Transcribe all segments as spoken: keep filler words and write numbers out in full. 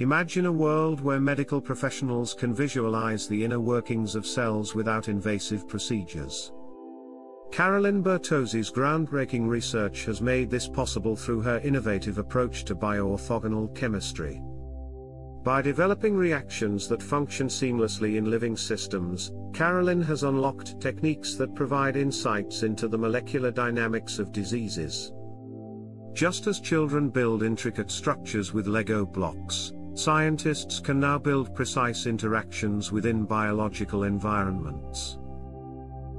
Imagine a world where medical professionals can visualize the inner workings of cells without invasive procedures. Carolyn Bertozzi's groundbreaking research has made this possible through her innovative approach to bioorthogonal chemistry. By developing reactions that function seamlessly in living systems, Carolyn has unlocked techniques that provide insights into the molecular dynamics of diseases. Just as children build intricate structures with Lego blocks, scientists can now build precise interactions within biological environments.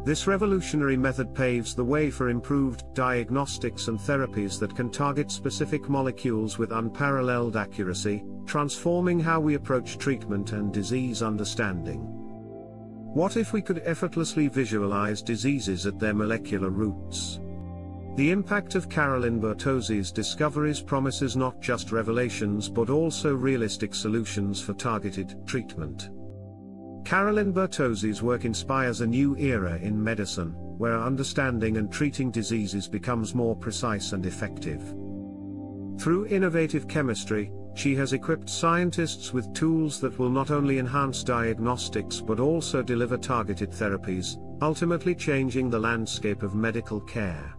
This revolutionary method paves the way for improved diagnostics and therapies that can target specific molecules with unparalleled accuracy, transforming how we approach treatment and disease understanding. What if we could effortlessly visualize diseases at their molecular roots? The impact of Carolyn Bertozzi's discoveries promises not just revelations but also realistic solutions for targeted treatment. Carolyn Bertozzi's work inspires a new era in medicine, where understanding and treating diseases becomes more precise and effective. Through innovative chemistry, she has equipped scientists with tools that will not only enhance diagnostics but also deliver targeted therapies, ultimately changing the landscape of medical care.